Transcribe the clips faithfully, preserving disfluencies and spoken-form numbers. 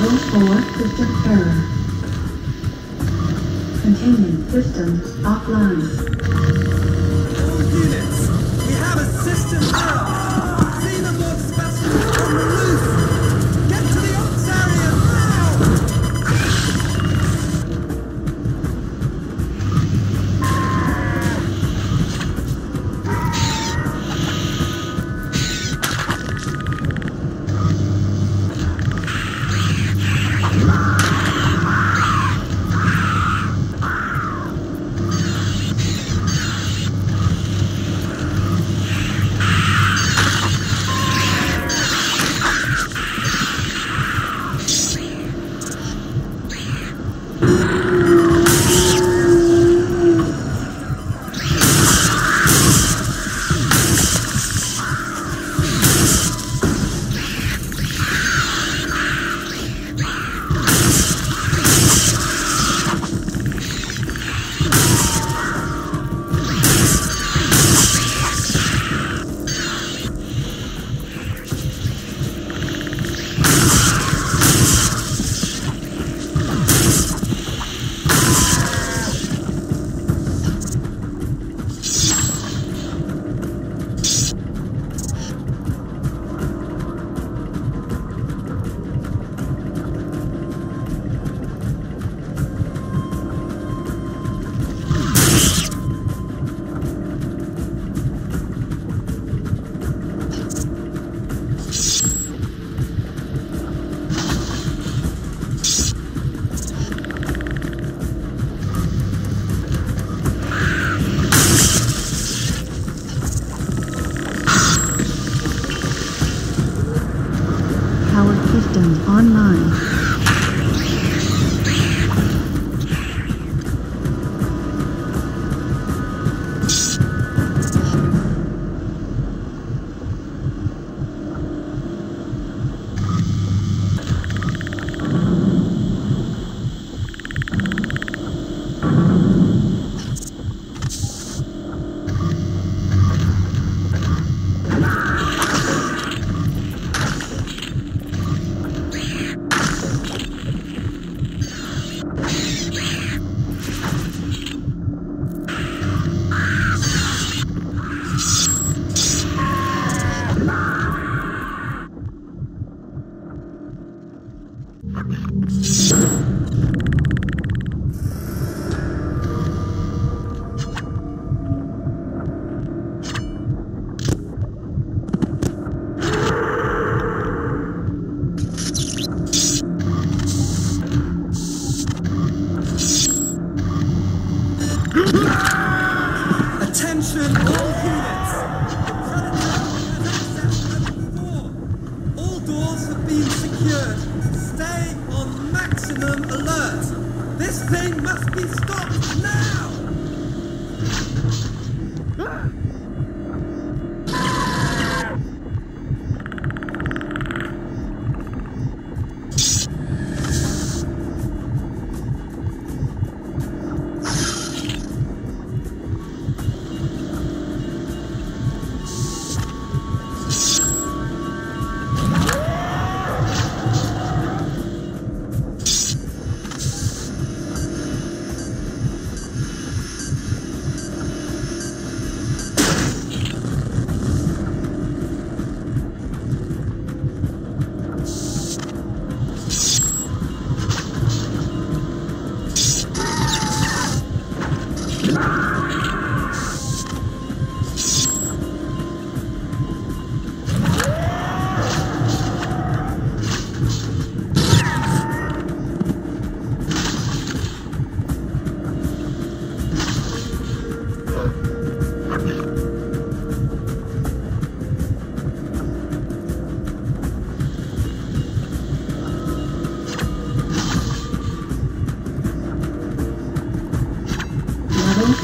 Level four system error. Containing system offline. Those units, we have a system error. Xenomorph specimens on the loose. Get to the ops area online.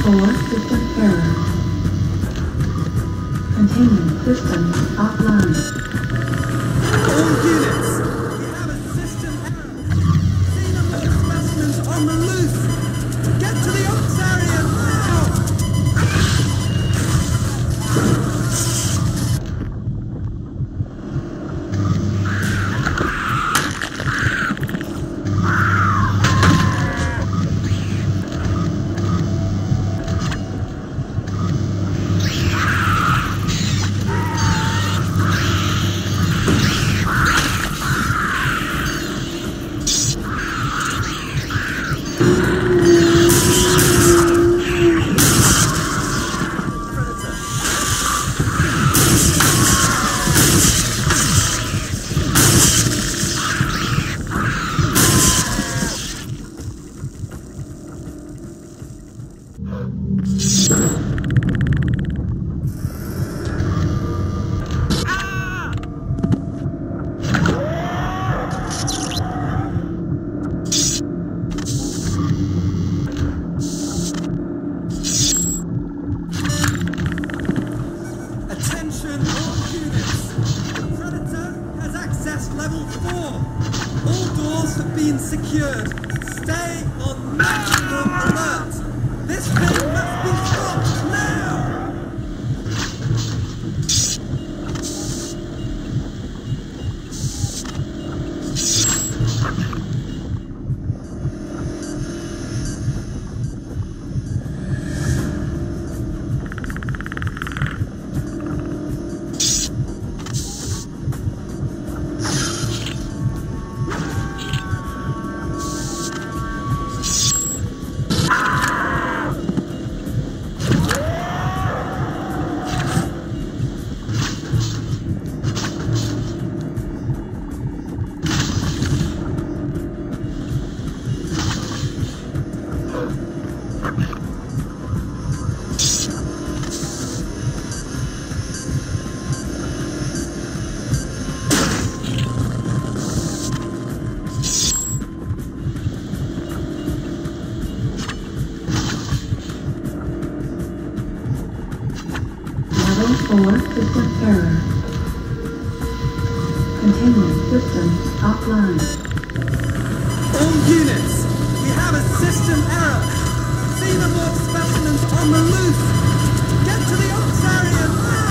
Four system error. Containing system offline. All units, we have a system error. Xenomorph specimens on the loose. Get to the ops area now. four. All doors have been secured. Stay on maximum alert. This thing must be stopped now. Four, system error. Containment system offline. All units, we have a system error. Xenomorph specimens on the loose. Get to the ops area now!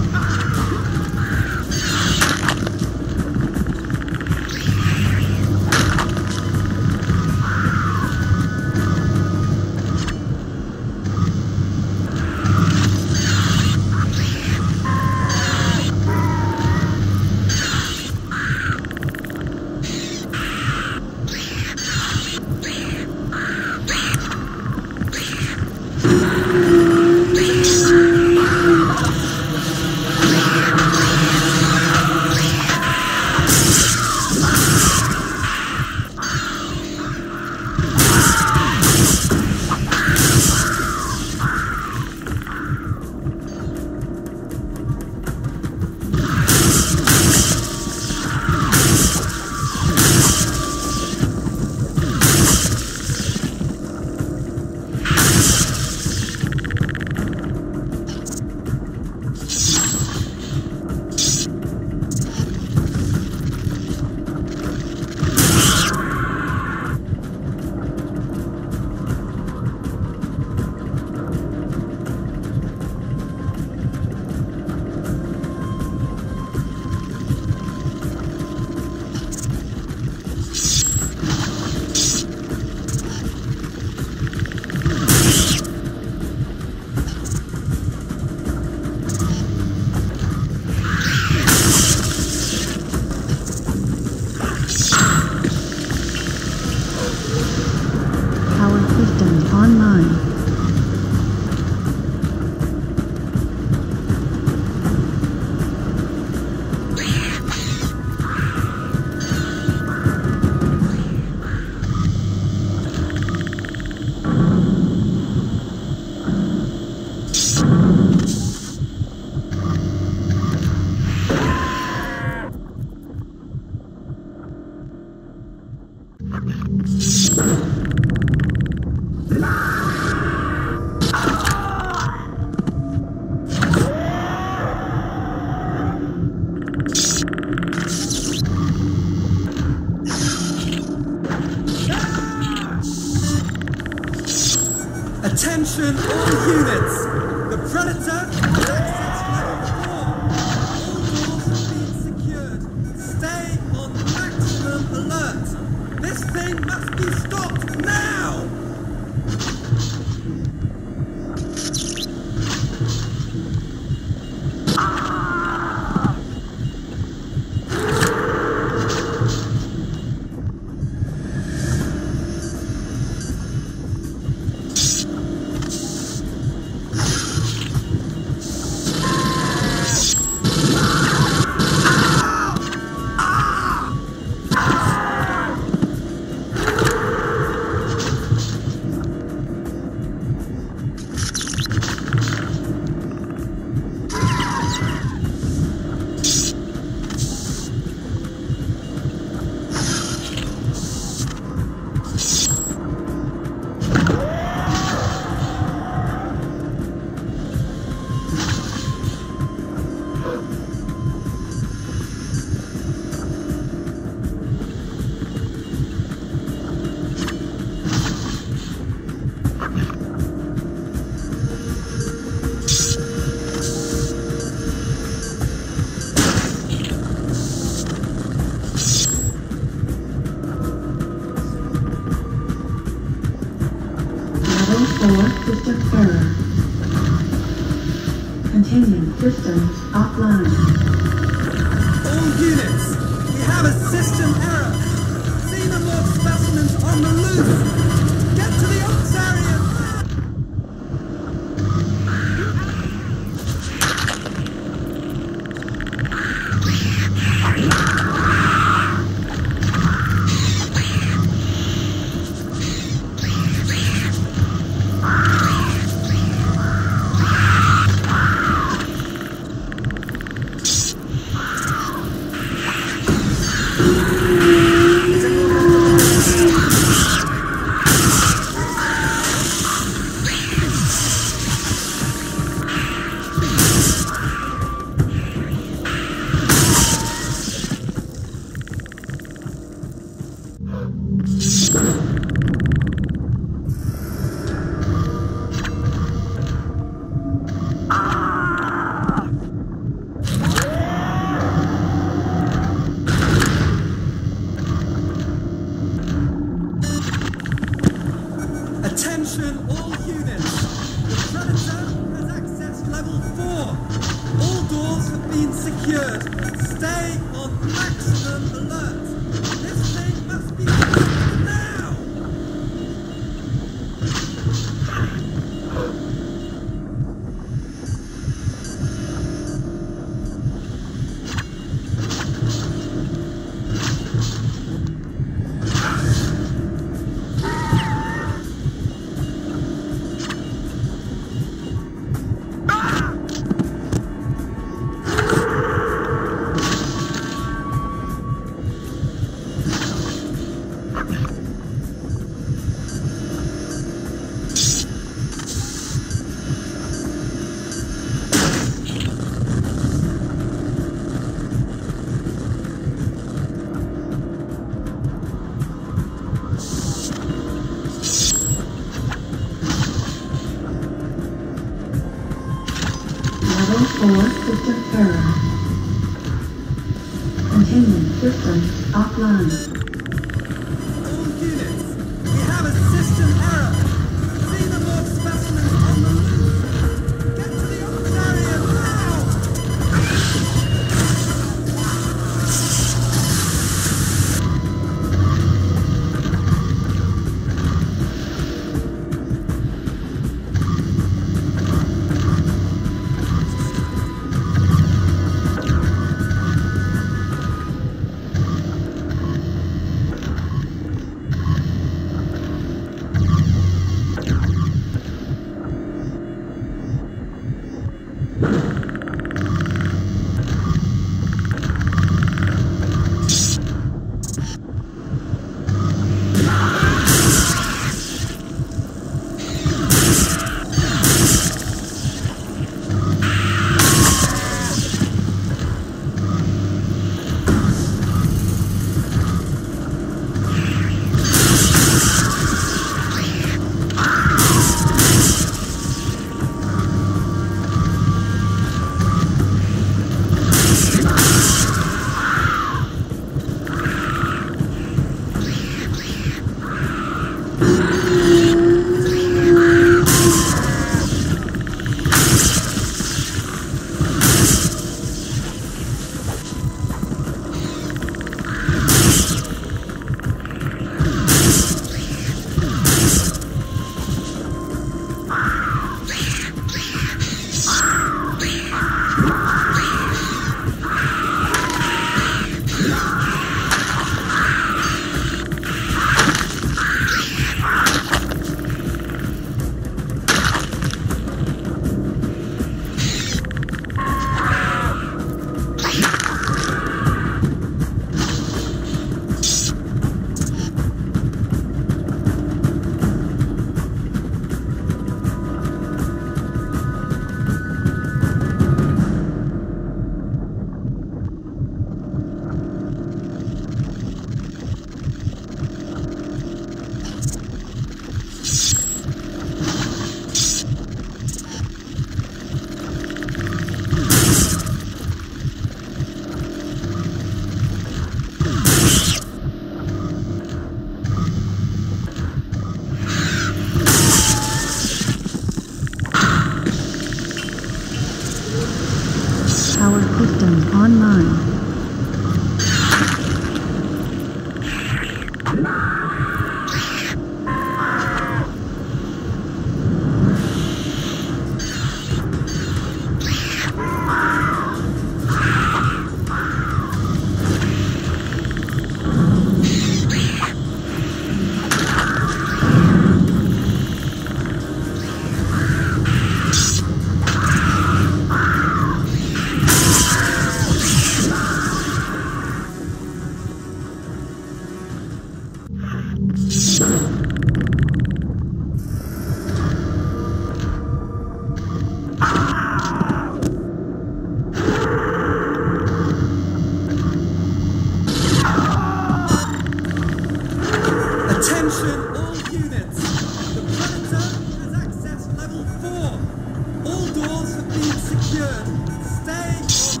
Attention all units! The Predator has accessed level four. All doors have been secured. Stay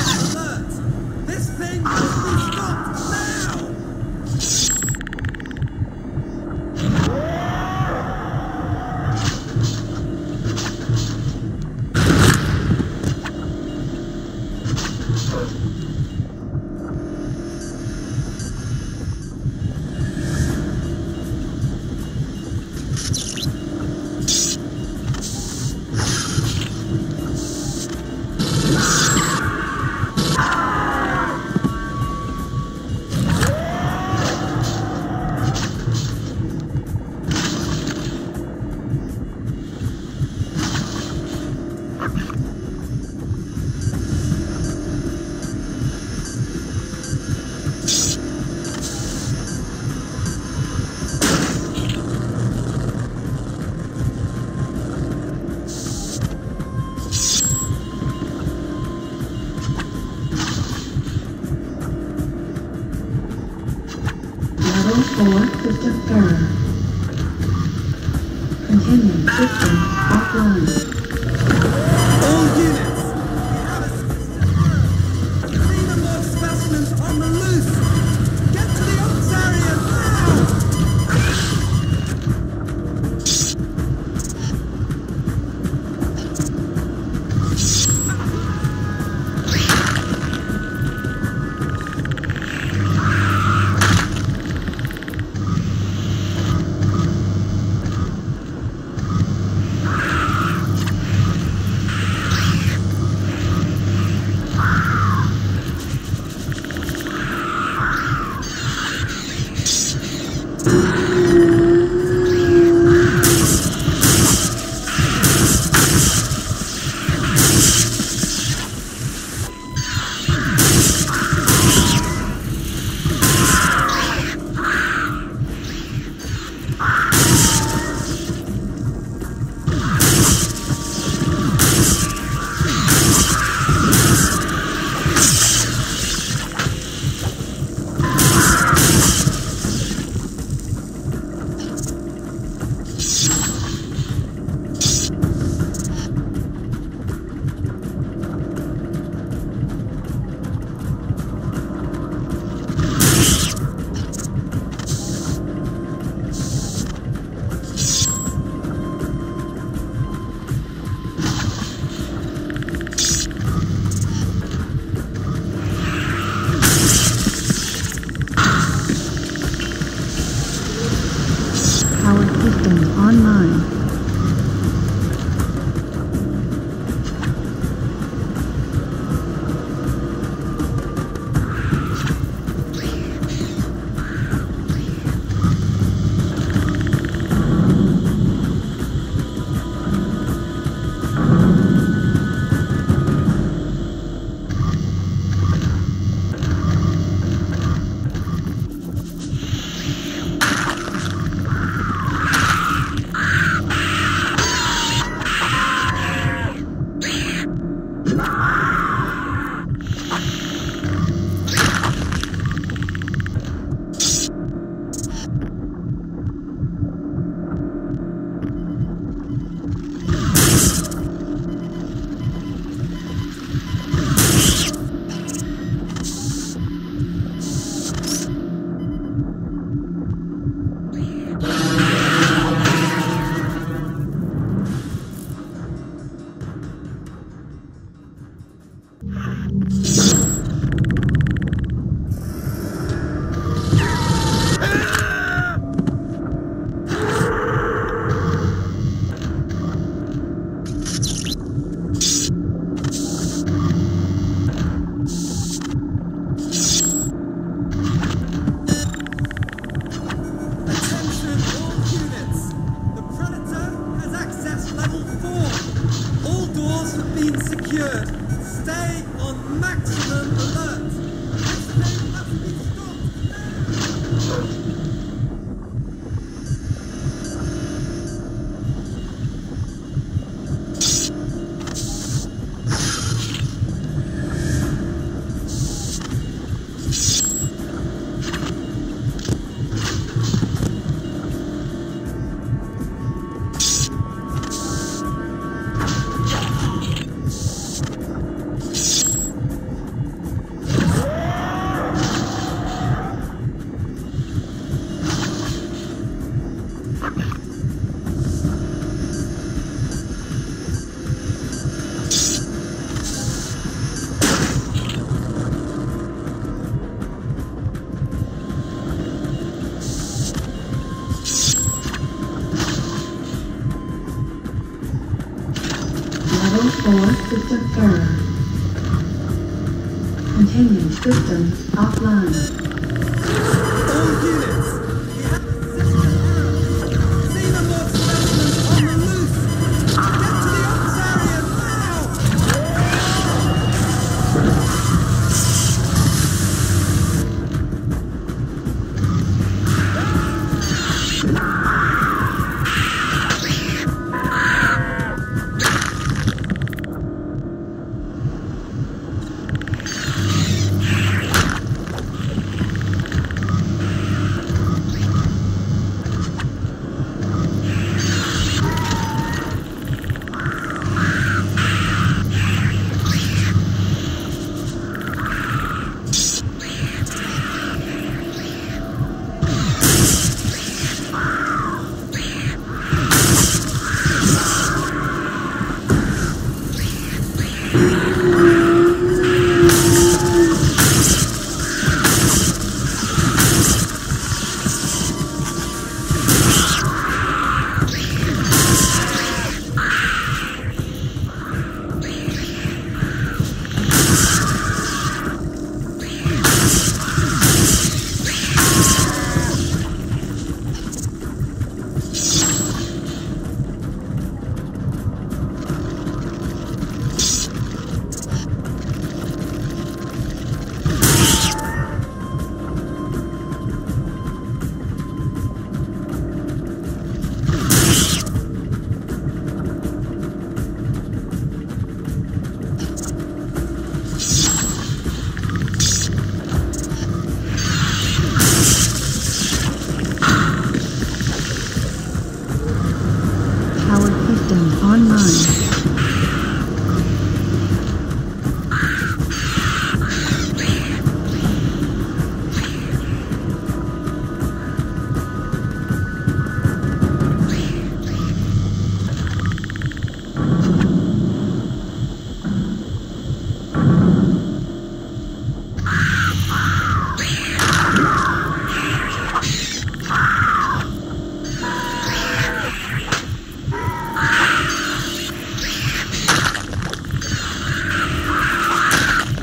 on alert. This thing must be stopped now! Four system error. Continuing system offline. All units, we have a system error. Xenomorph specimens on the loose. Get to the ops area online. Stay on maximum alert. This thing must be stopped now. Core system error. Containing systems offline. All units! We have system error! Xenomorph specimens on the loose! Get to the ops area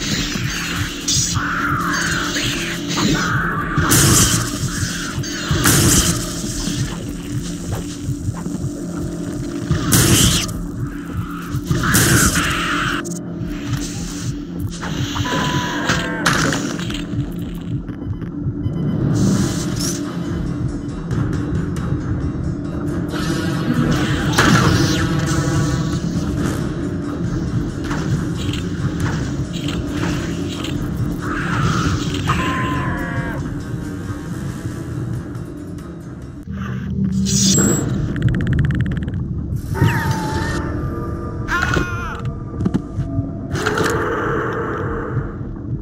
now!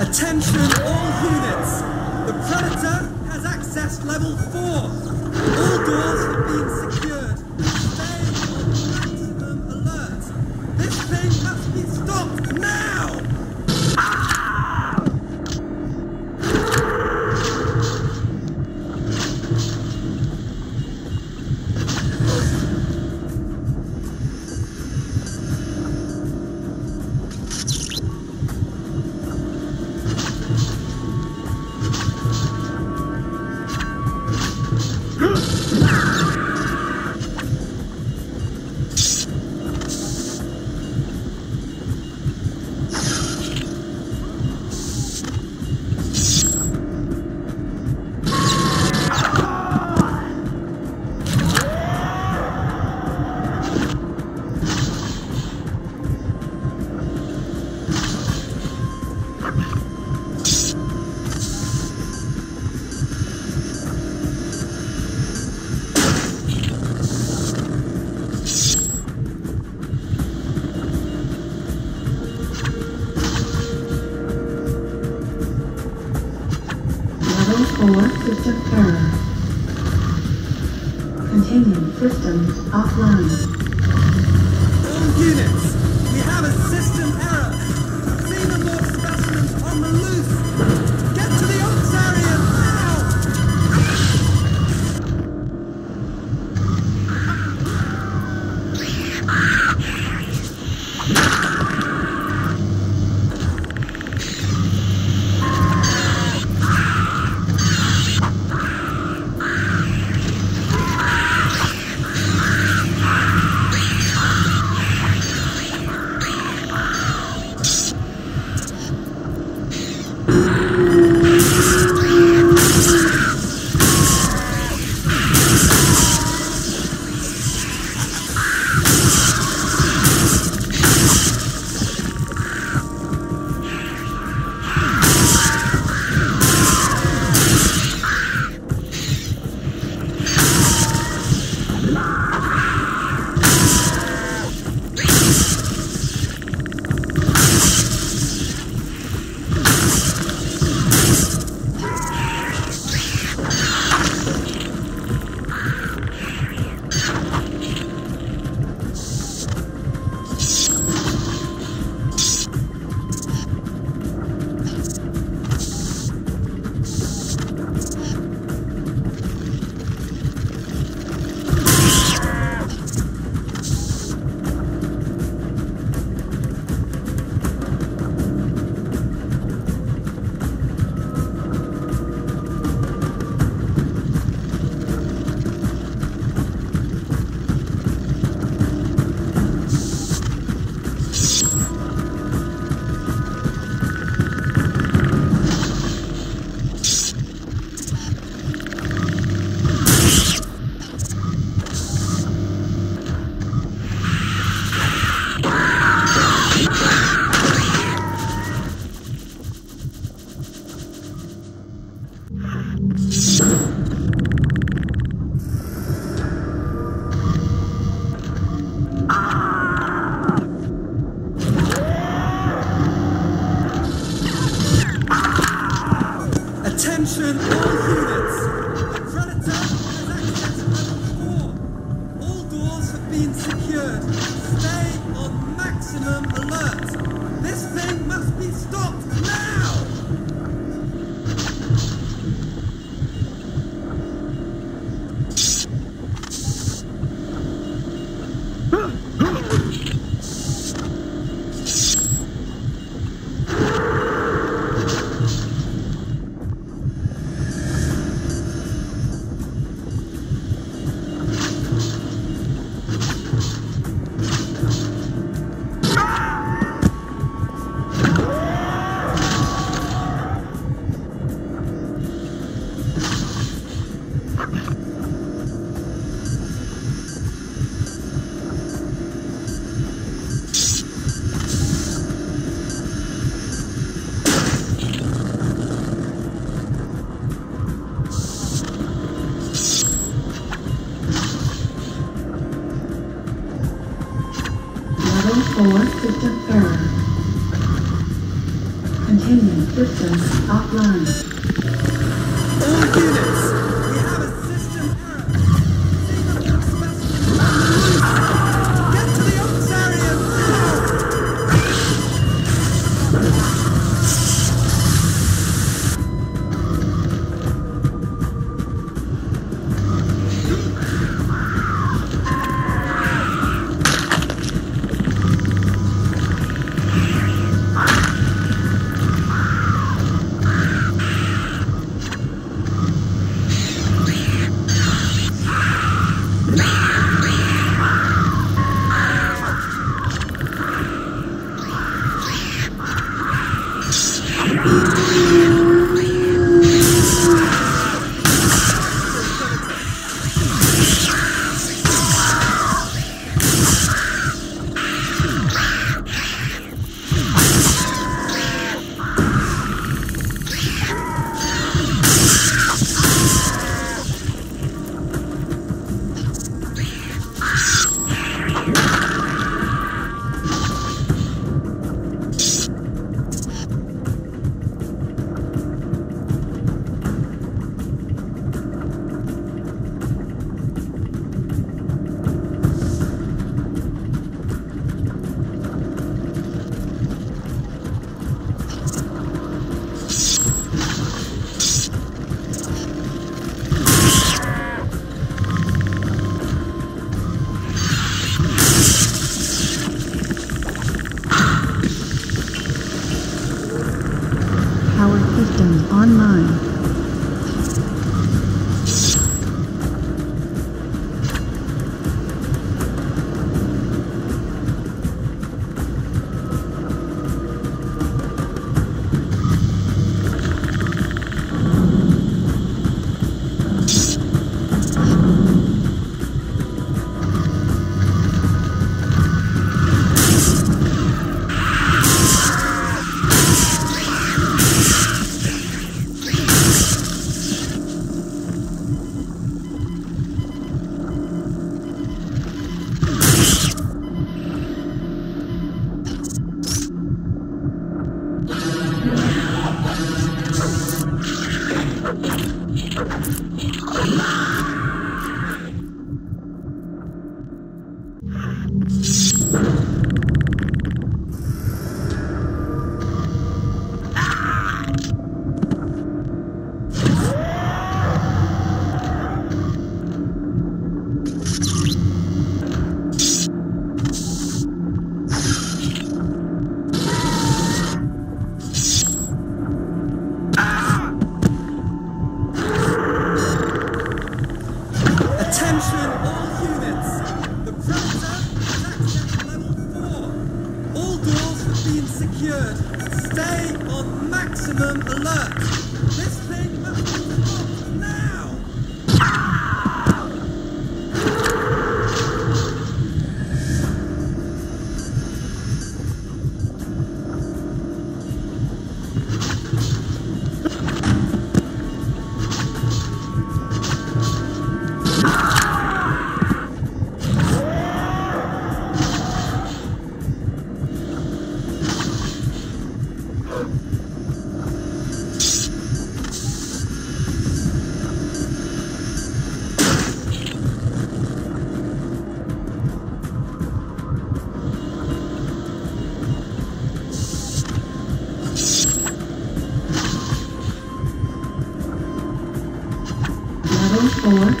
Attention all units! The Predator has accessed level four! All doors have been secured. Stay on maximum alert! This thing must be stopped now! Core system error. Containing systems offline. All units, we have a system error.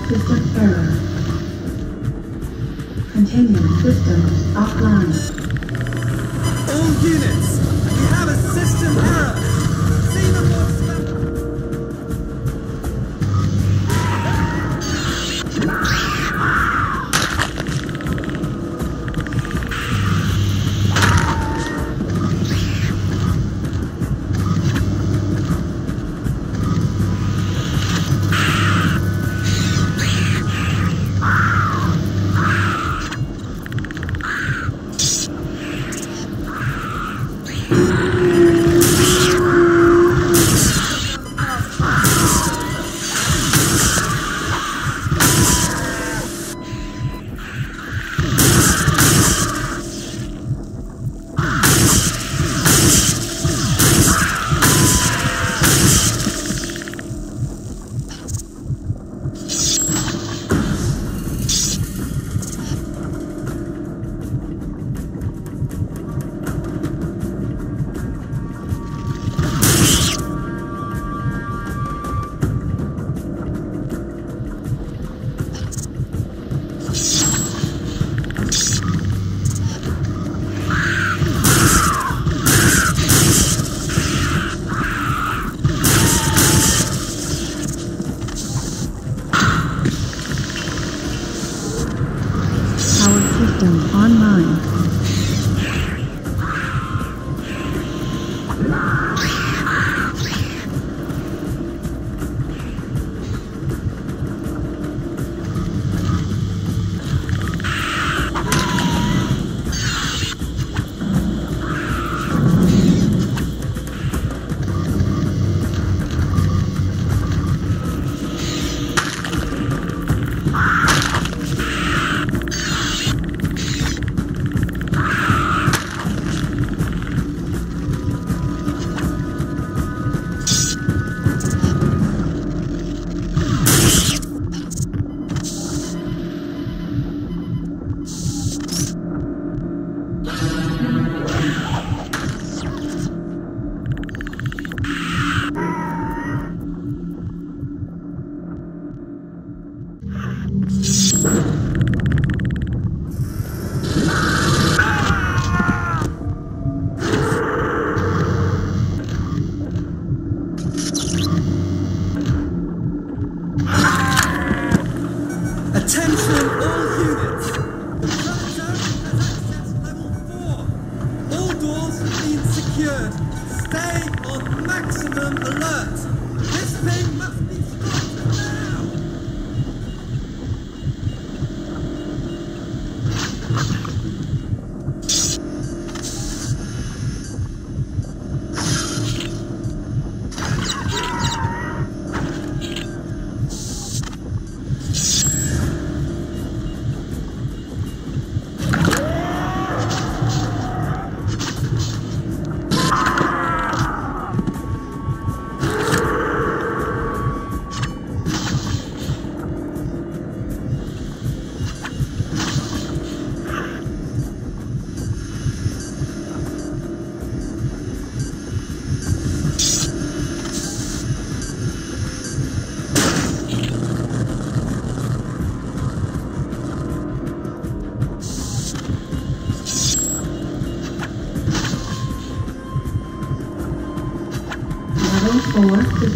System error. Continuing systems offline. All units, we have a system error. Xenomorphs.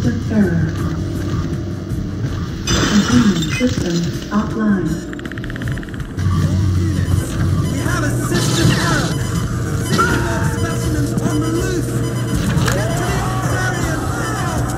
September third. Continuing system offline. We have a system error! Xenomorph specimens on the loose! Get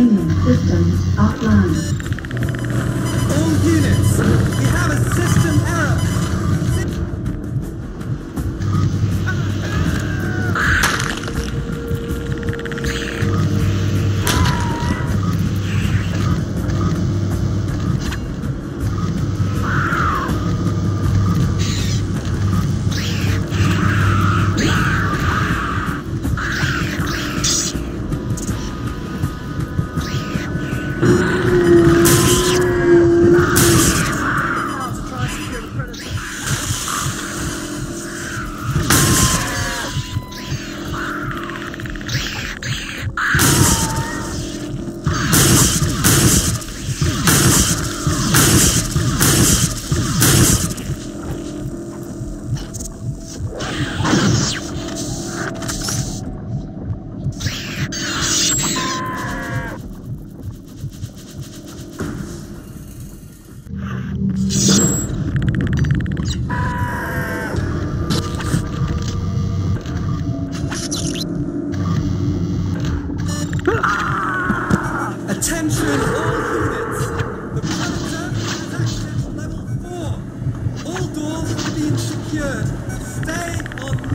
to the aquarium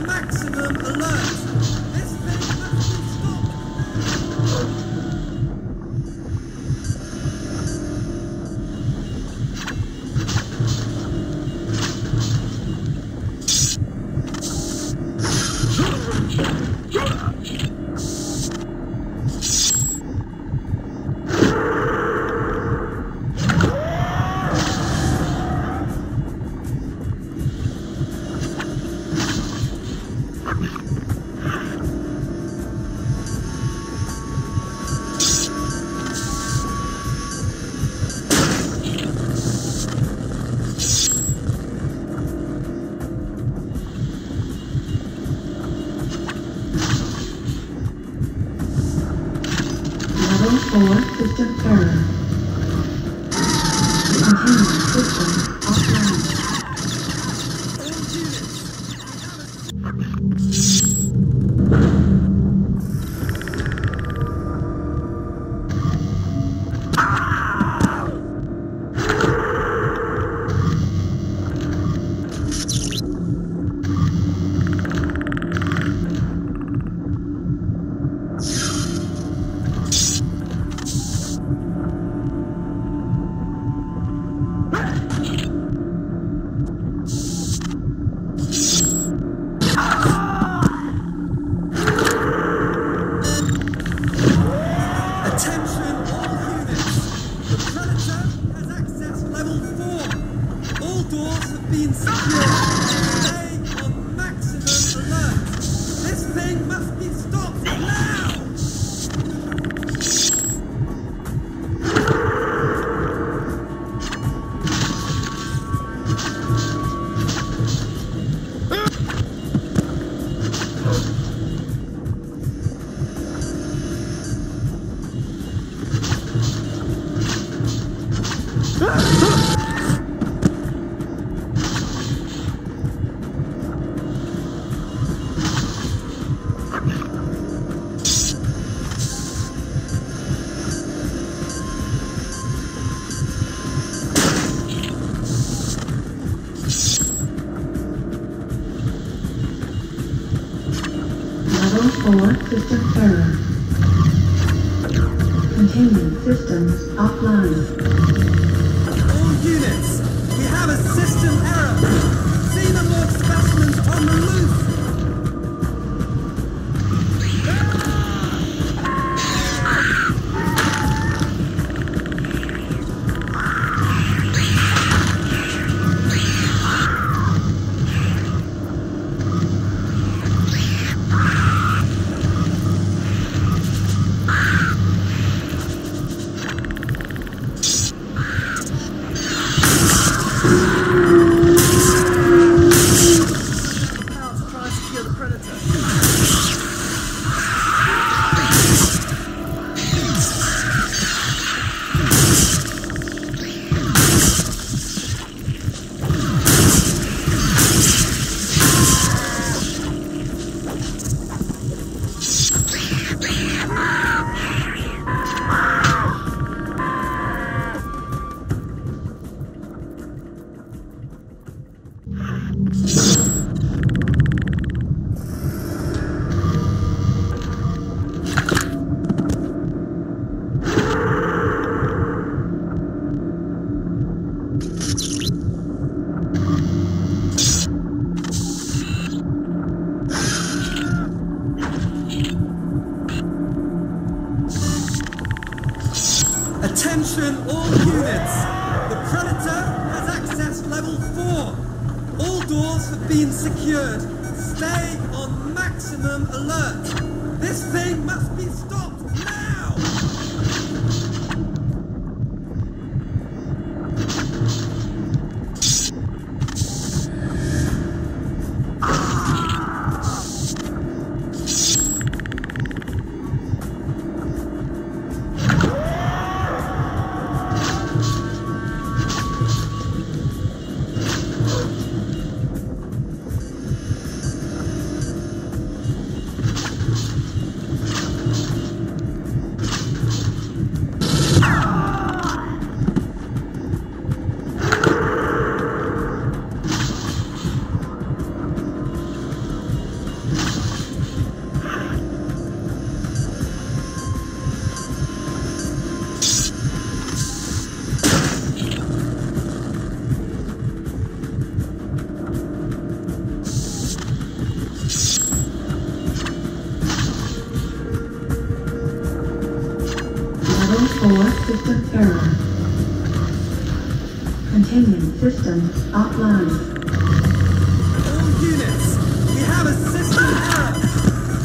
Maximum alert! This thing must be system error. Continue system Four system error. Containment systems offline. All units, we have a system error. Xenomorph specimens on the loose. Attention all units! The Predator has accessed level four. All doors have been secured. Stay on maximum alert. This thing must be stopped now! of Terror. Containment system offline. All units, we have a system error.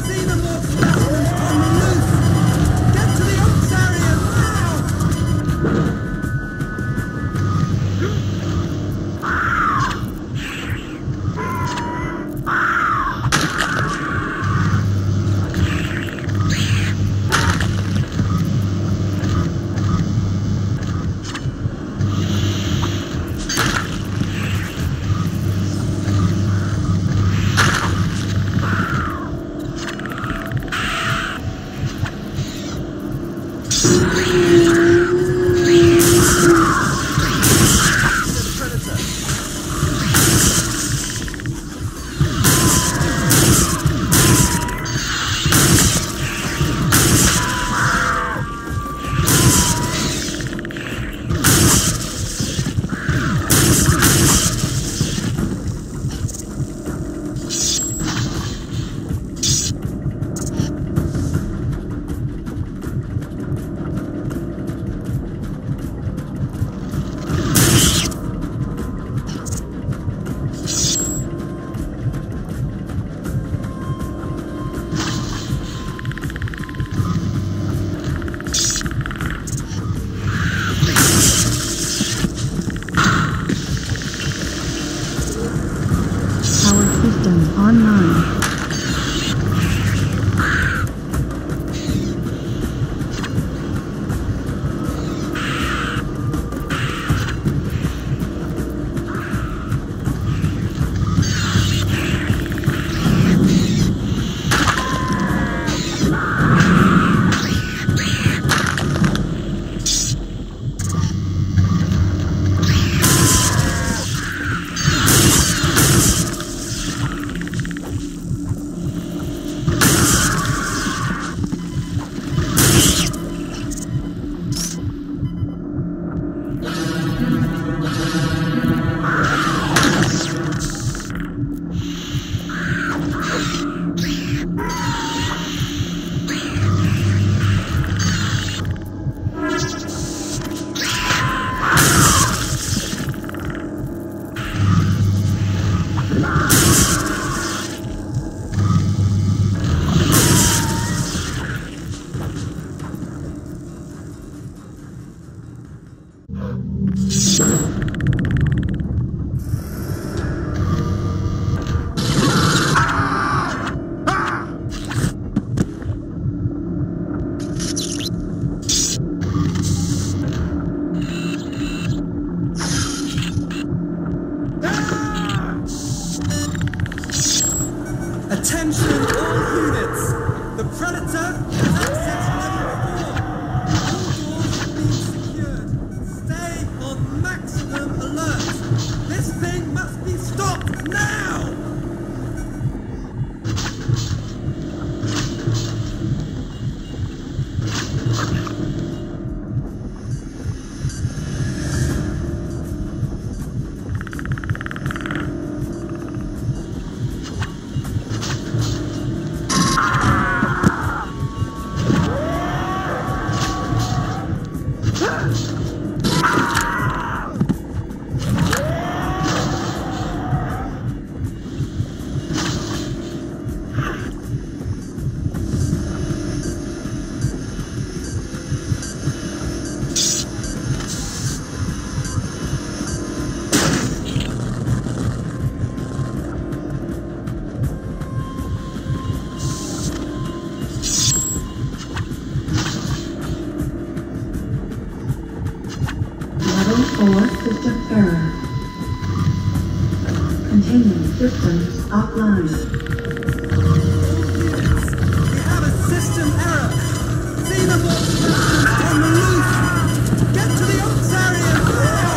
Xenomorphs battle on the loose. Get to the ops area online. Or system error. Containment systems offline. We have a system error. Xenomorphs on the loose. Get to the ops area now.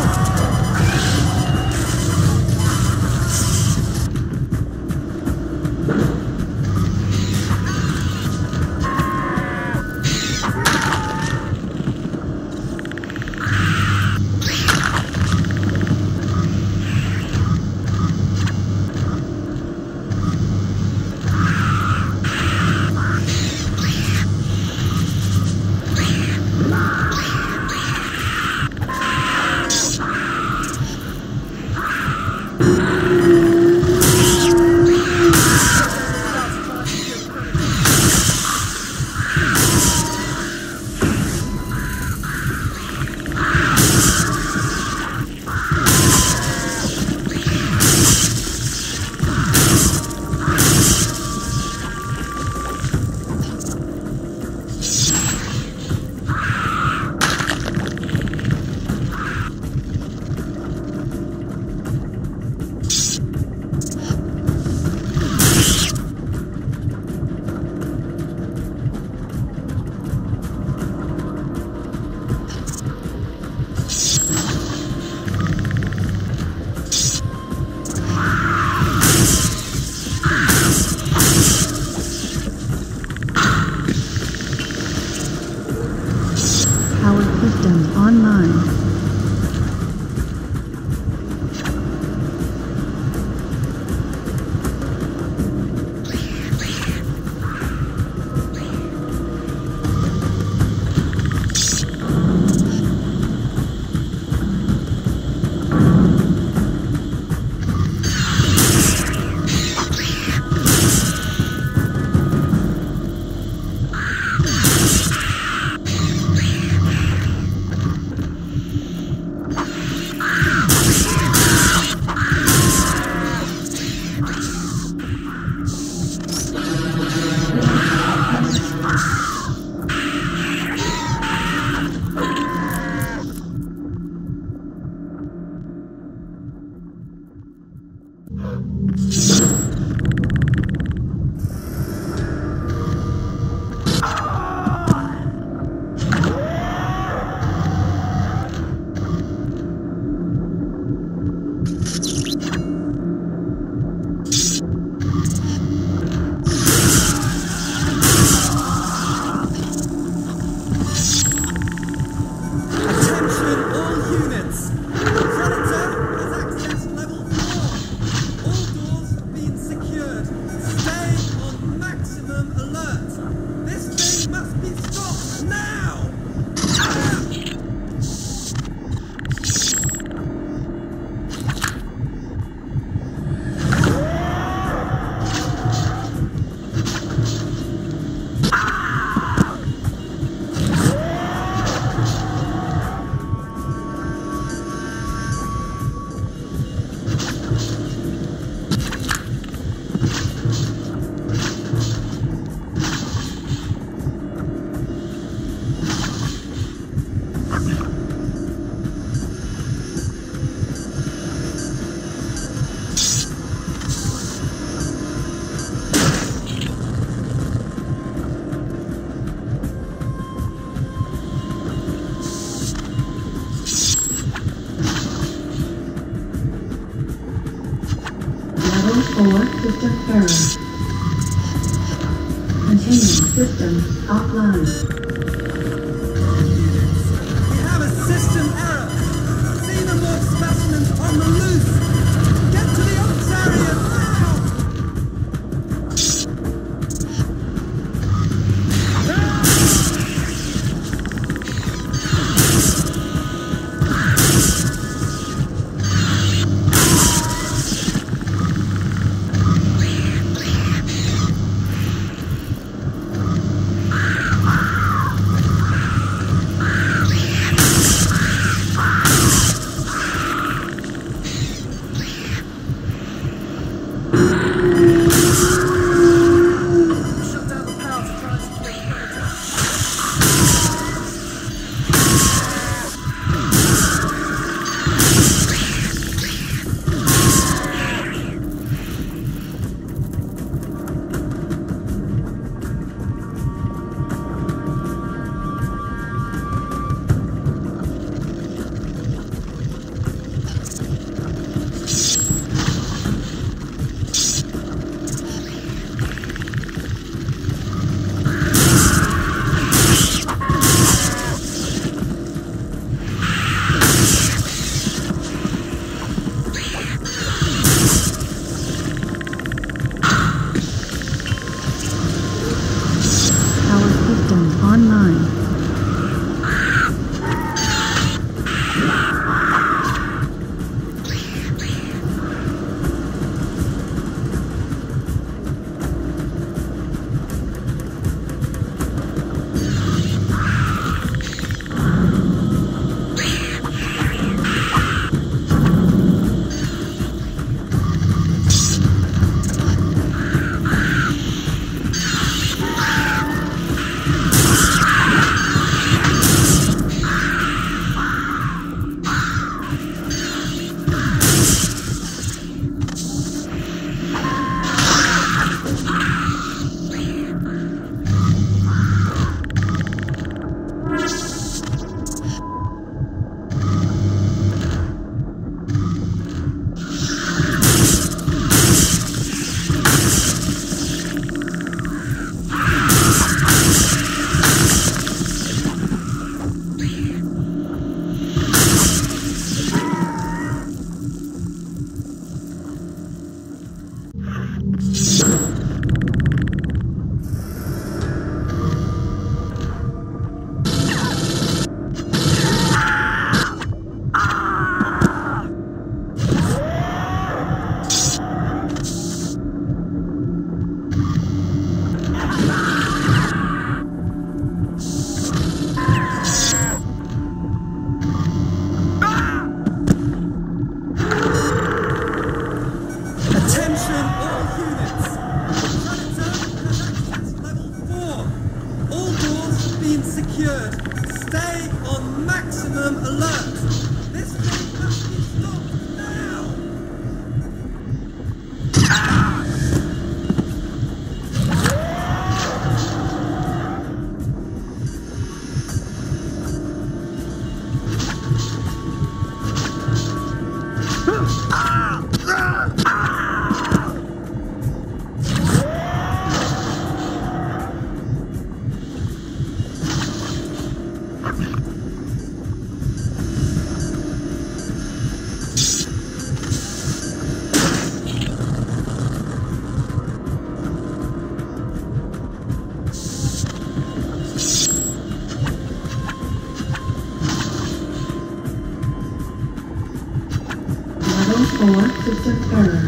Maintaining system offline. We have a system error. Xenomorph specimens on the loose. Get to the ops area online. System error.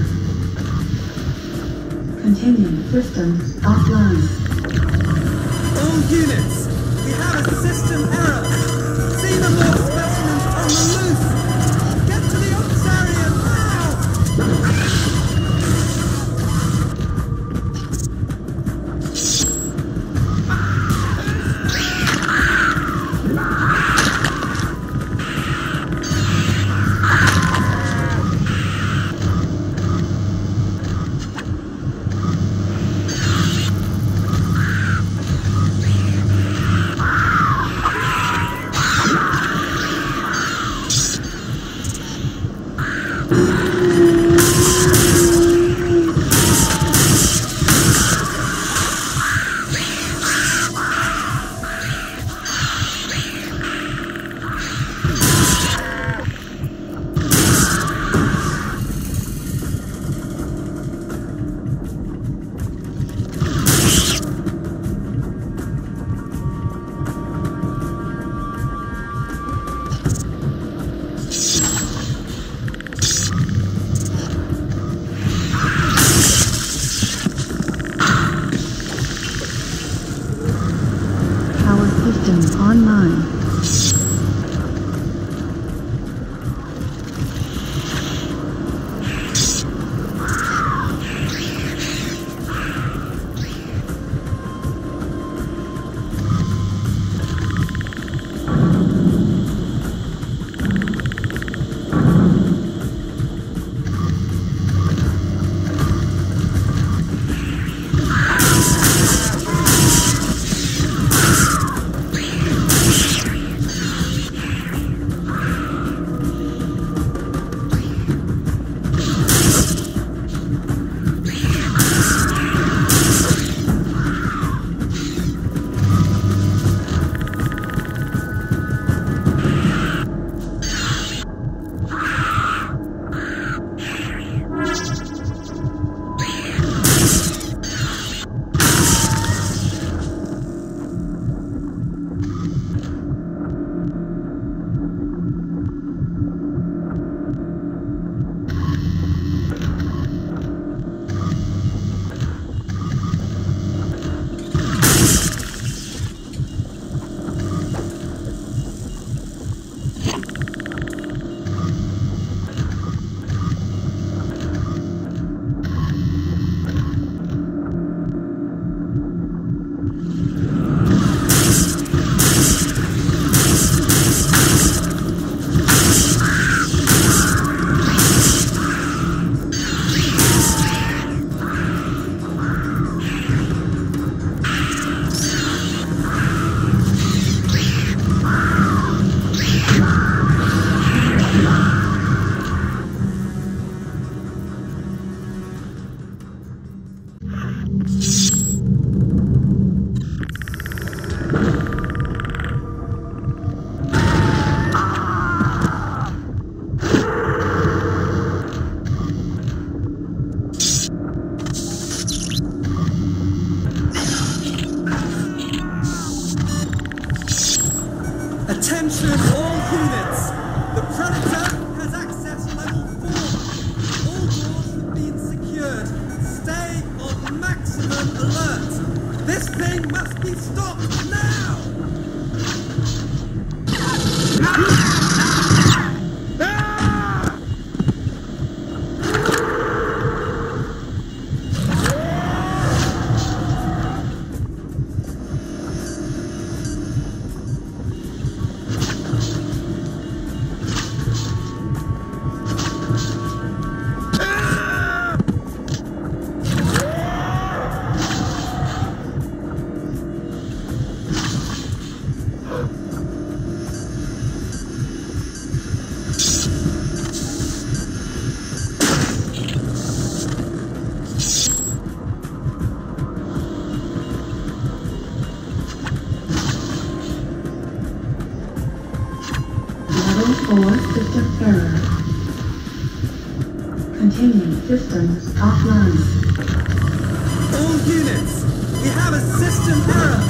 Continuing systems offline. All units, we have a system error. Xenomorph specimens on the loose. Get to the ops area station online. Attention all units! The Predator has access level four. All doors have been secured. Stay on maximum alert. This thing must be stopped now! System error. Containing systems offline. All units, we have a system error.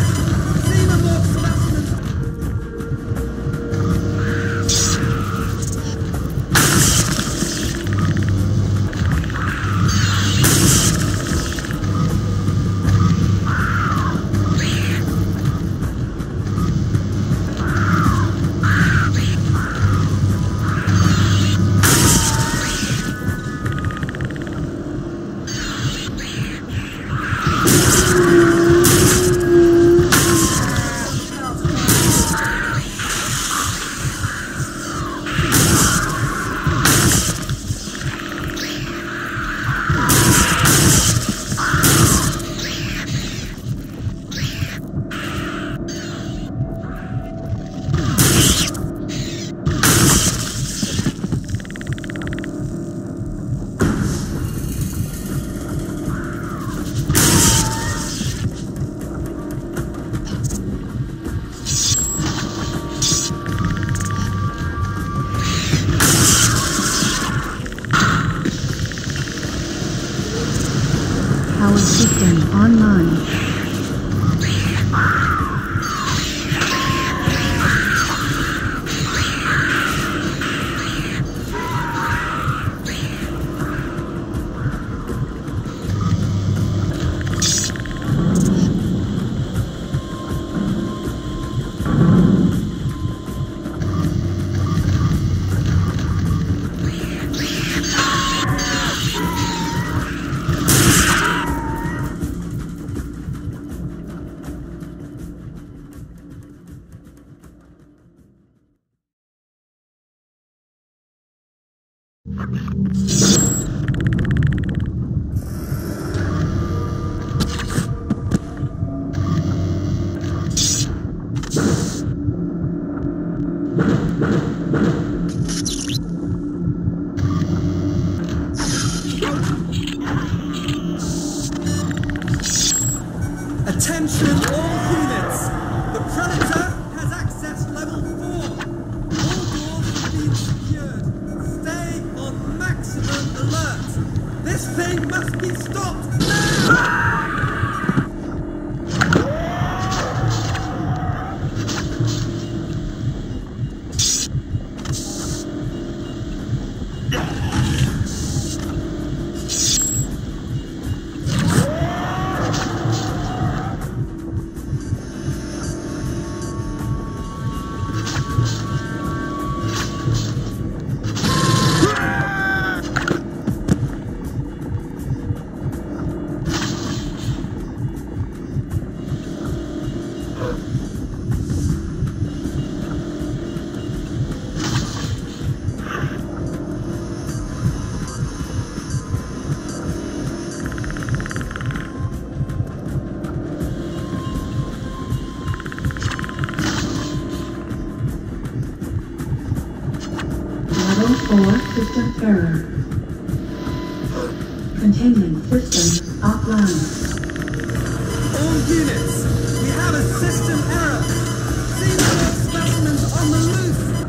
Xenomorphs online. System error. Containment system offline. All units, we have a system error. Xenomorph specimens on the T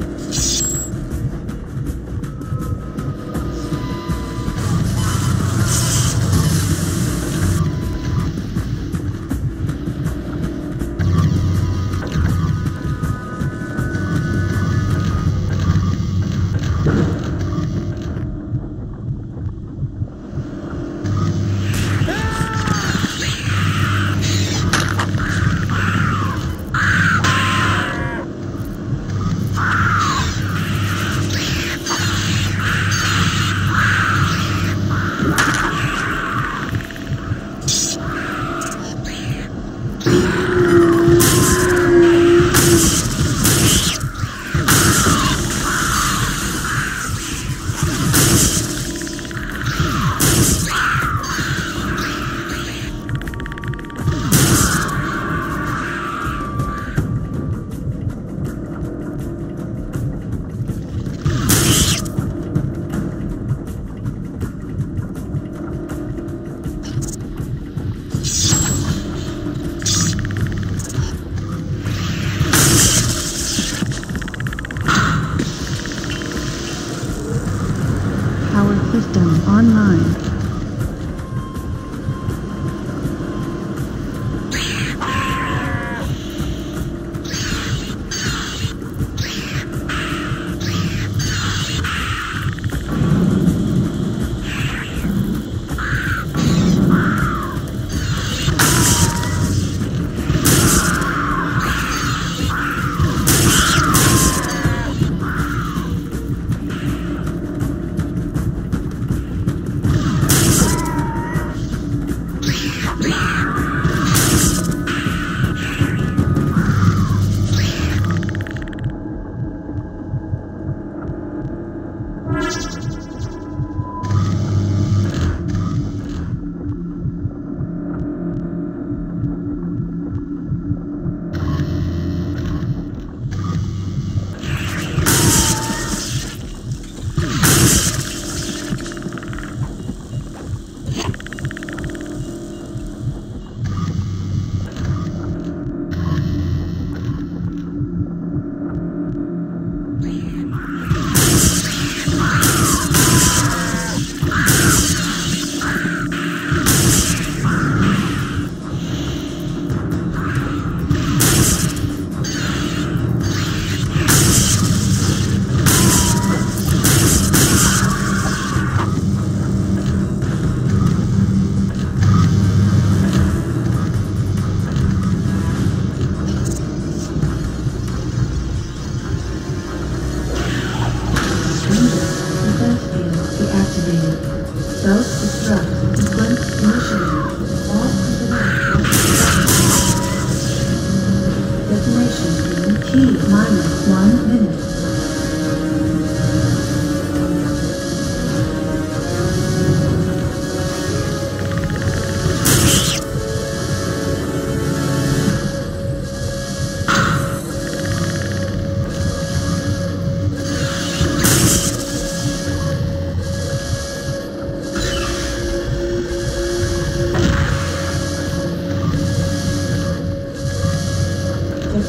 minus one minute.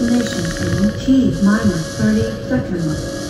Destination in T minus thirty seconds.